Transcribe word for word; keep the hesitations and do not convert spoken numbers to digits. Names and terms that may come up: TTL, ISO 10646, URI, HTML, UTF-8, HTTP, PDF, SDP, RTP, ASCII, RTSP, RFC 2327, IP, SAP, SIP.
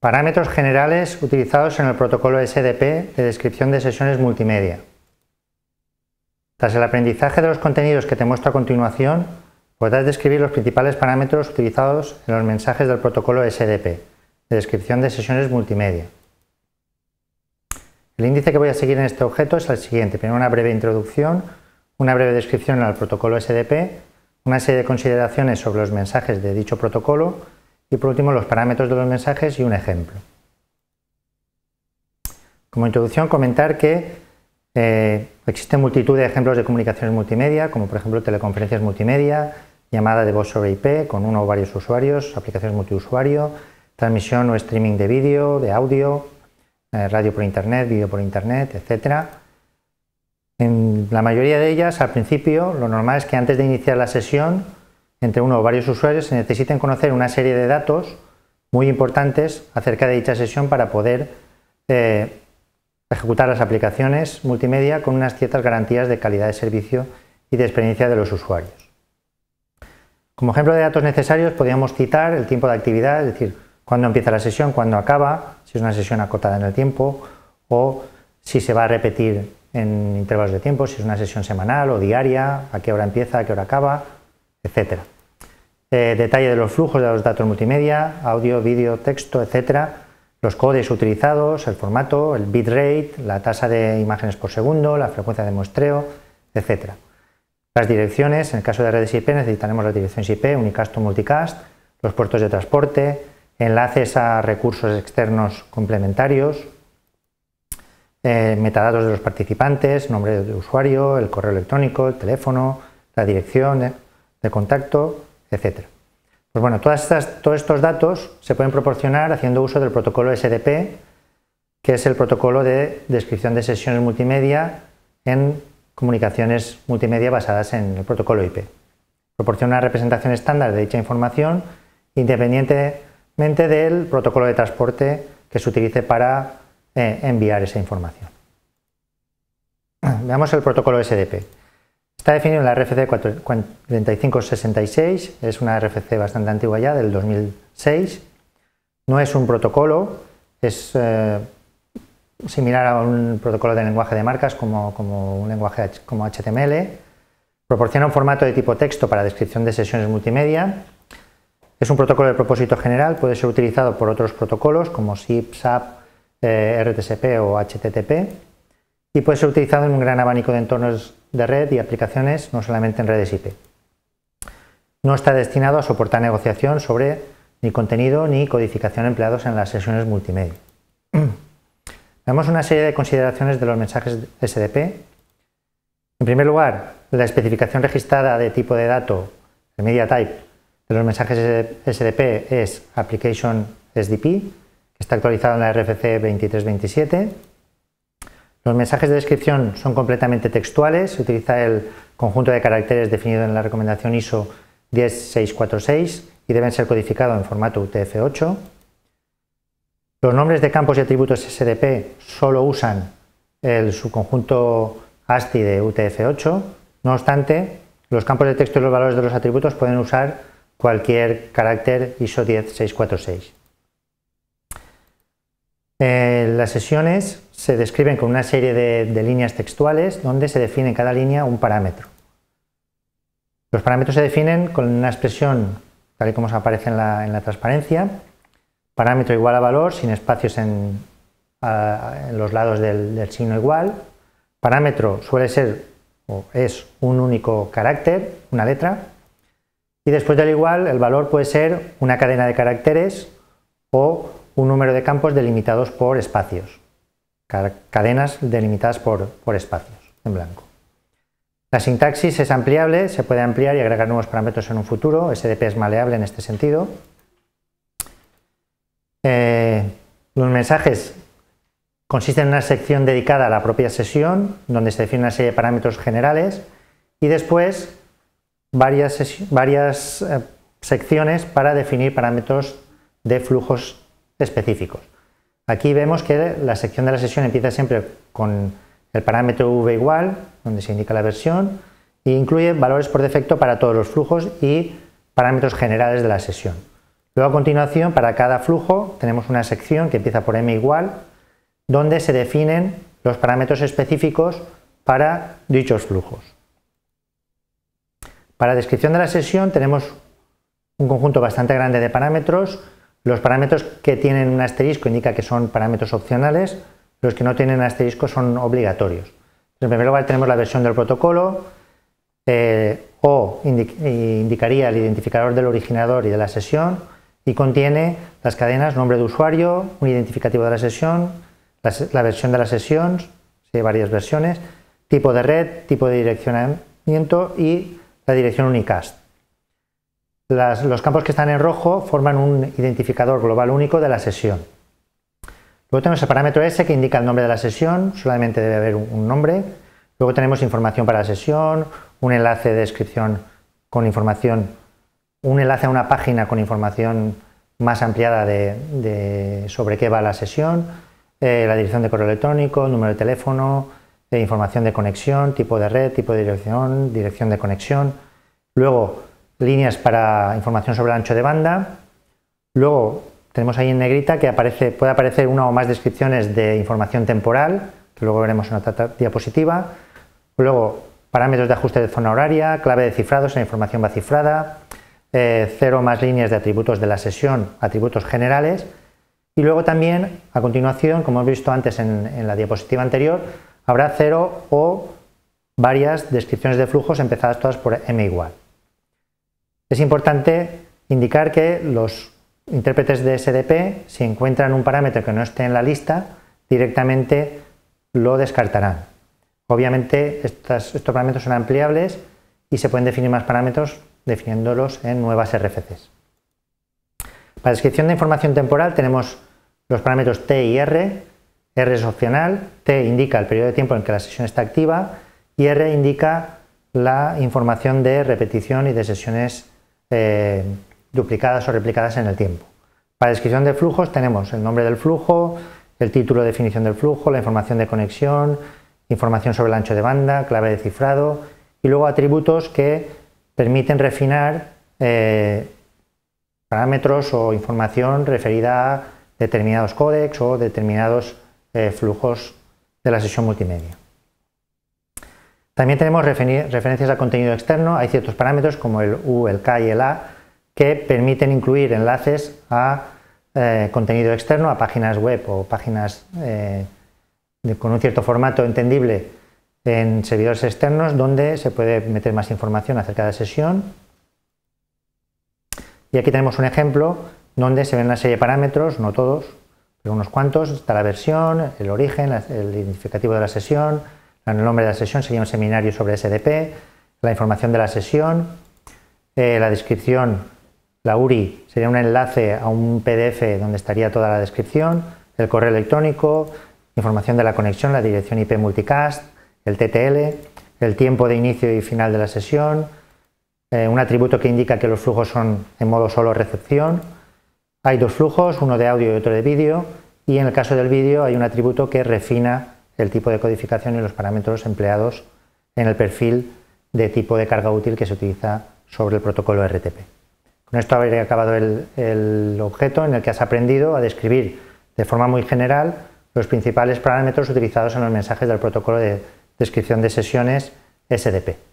Parámetros generales utilizados en el protocolo S D P de descripción de sesiones multimedia. Tras el aprendizaje de los contenidos que te muestro a continuación, podrás describir los principales parámetros utilizados en los mensajes del protocolo S D P de descripción de sesiones multimedia. El índice que voy a seguir en este objeto es el siguiente. Primero una breve introducción, una breve descripción al protocolo S D P, una serie de consideraciones sobre los mensajes de dicho protocolo, y por último los parámetros de los mensajes y un ejemplo. Como introducción, comentar que eh, existen multitud de ejemplos de comunicaciones multimedia, como por ejemplo teleconferencias multimedia, llamada de voz sobre I P con uno o varios usuarios, aplicaciones multiusuario, transmisión o streaming de vídeo, de audio, eh, radio por internet, vídeo por internet, etcétera. En la mayoría de ellas, al principio, lo normal es que antes de iniciar la sesión entre uno o varios usuarios se necesiten conocer una serie de datos muy importantes acerca de dicha sesión para poder eh, ejecutar las aplicaciones multimedia con unas ciertas garantías de calidad de servicio y de experiencia de los usuarios. Como ejemplo de datos necesarios podríamos citar el tiempo de actividad, es decir, cuándo empieza la sesión, cuándo acaba, si es una sesión acotada en el tiempo o si se va a repetir en intervalos de tiempo, si es una sesión semanal o diaria, a qué hora empieza, a qué hora acaba, etcétera. Eh, detalle de los flujos de los datos multimedia, audio, vídeo, texto, etcétera. Los codes utilizados, el formato, el bitrate, la tasa de imágenes por segundo, la frecuencia de muestreo, etcétera. Las direcciones, en el caso de redes I P necesitaremos las direcciones I P, unicast o multicast, los puertos de transporte, enlaces a recursos externos complementarios, eh, metadatos de los participantes, nombre de usuario, el correo electrónico, el teléfono, la dirección Eh, de contacto, etcétera. Pues bueno, todas estas, todos estos datos se pueden proporcionar haciendo uso del protocolo S D P, que es el protocolo de descripción de sesiones multimedia en comunicaciones multimedia basadas en el protocolo I P. Proporciona una representación estándar de dicha información independientemente del protocolo de transporte que se utilice para eh, enviar esa información. Veamos el protocolo S D P. Está definido en la R F C cuatro mil quinientos sesenta y seis, es una R F C bastante antigua ya, del dos mil seis. No es un protocolo, es eh, similar a un protocolo de lenguaje de marcas como, como un lenguaje como H T M L. Proporciona un formato de tipo texto para descripción de sesiones multimedia. Es un protocolo de propósito general, puede ser utilizado por otros protocolos como S I P, S A P, eh, R T S P o H T T P. Y puede ser utilizado en un gran abanico de entornos de red y aplicaciones, no solamente en redes I P. No está destinado a soportar negociación sobre ni contenido ni codificación empleados en las sesiones multimedia. Veamos una serie de consideraciones de los mensajes S D P. En primer lugar, la especificación registrada de tipo de dato, el media type, de los mensajes S D P es Application S D P, que está actualizado en la R F C veintitrés veintisiete. Los mensajes de descripción son completamente textuales, se utiliza el conjunto de caracteres definido en la recomendación I S O diez mil seiscientos cuarenta y seis y deben ser codificados en formato U T F ocho. Los nombres de campos y atributos S D P solo usan el subconjunto ASCII de U T F ocho, no obstante, los campos de texto y los valores de los atributos pueden usar cualquier carácter I S O diez mil seiscientos cuarenta y seis. Eh, las sesiones se describen con una serie de, de líneas textuales donde se define en cada línea un parámetro. Los parámetros se definen con una expresión tal y como se aparece en la, en la transparencia, parámetro igual a valor sin espacios en, a, en los lados del, del signo igual, parámetro suele ser o es un único carácter, una letra, y después del igual el valor puede ser una cadena de caracteres o un número de campos delimitados por espacios, cadenas delimitadas por, por espacios en blanco. La sintaxis es ampliable, se puede ampliar y agregar nuevos parámetros en un futuro, S D P es maleable en este sentido. Eh, los mensajes consisten en una sección dedicada a la propia sesión, donde se define una serie de parámetros generales y después varias, varias eh, secciones para definir parámetros de flujos específicos. Aquí vemos que la sección de la sesión empieza siempre con el parámetro v igual, donde se indica la versión, e incluye valores por defecto para todos los flujos y parámetros generales de la sesión. Luego a continuación, para cada flujo, tenemos una sección que empieza por m igual, donde se definen los parámetros específicos para dichos flujos. Para descripción de la sesión tenemos un conjunto bastante grande de parámetros. Los parámetros que tienen un asterisco indica que son parámetros opcionales, los que no tienen asterisco son obligatorios. En primer lugar tenemos la versión del protocolo, eh, O indic- indicaría el identificador del originador y de la sesión, y contiene las cadenas, nombre de usuario, un identificativo de la sesión, la, se- la versión de la sesión, si hay varias versiones, tipo de red, tipo de direccionamiento y la dirección unicast. Las, los campos que están en rojo forman un identificador global único de la sesión. Luego tenemos el parámetro S que indica el nombre de la sesión, solamente debe haber un nombre. Luego tenemos información para la sesión, un enlace de descripción con información, un enlace a una página con información más ampliada de, de sobre qué va la sesión, eh, la dirección de correo electrónico, número de teléfono, eh, información de conexión, tipo de red, tipo de dirección, dirección de conexión. Luego líneas para información sobre el ancho de banda. Luego tenemos ahí en negrita que aparece, puede aparecer una o más descripciones de información temporal, que luego veremos en otra diapositiva. Luego, parámetros de ajuste de zona horaria, clave de cifrados en información va cifrada, eh, cero más líneas de atributos de la sesión, atributos generales. Y luego también, a continuación, como hemos visto antes en, en la diapositiva anterior, habrá cero o varias descripciones de flujos empezadas todas por m igual. Es importante indicar que los intérpretes de S D P, si encuentran un parámetro que no esté en la lista, directamente lo descartarán. Obviamente estas, estos parámetros son ampliables y se pueden definir más parámetros definiéndolos en nuevas R F Cs. Para descripción de información temporal tenemos los parámetros T y R. R es opcional, T indica el periodo de tiempo en que la sesión está activa y R indica la información de repetición y de sesiones eh, duplicadas o replicadas en el tiempo. Para descripción de flujos tenemos el nombre del flujo, el título, definición del flujo, la información de conexión, información sobre el ancho de banda, clave de cifrado y luego atributos que permiten refinar eh, parámetros o información referida a determinados códecs o determinados eh, flujos de la sesión multimedia. También tenemos refer- referencias a contenido externo. Hay ciertos parámetros como el U, el K y el A que permiten incluir enlaces a eh, contenido externo, a páginas web o páginas eh, de, con un cierto formato entendible en servidores externos donde se puede meter más información acerca de la sesión. Y aquí tenemos un ejemplo donde se ven una serie de parámetros, no todos, pero unos cuantos. Está la versión, el origen, el identificativo de la sesión, el nombre de la sesión, sería un seminario sobre S D P, la información de la sesión, eh, la descripción. La U R I sería un enlace a un P D F donde estaría toda la descripción, el correo electrónico, información de la conexión, la dirección I P multicast, el T T L, el tiempo de inicio y final de la sesión, eh, un atributo que indica que los flujos son en modo solo recepción. Hay dos flujos, uno de audio y otro de vídeo, y en el caso del vídeo hay un atributo que refina el tipo de codificación y los parámetros empleados en el perfil de tipo de carga útil que se utiliza sobre el protocolo R T P. Con esto habré acabado el, el objeto en el que has aprendido a describir de forma muy general los principales parámetros utilizados en los mensajes del protocolo de descripción de sesiones S D P.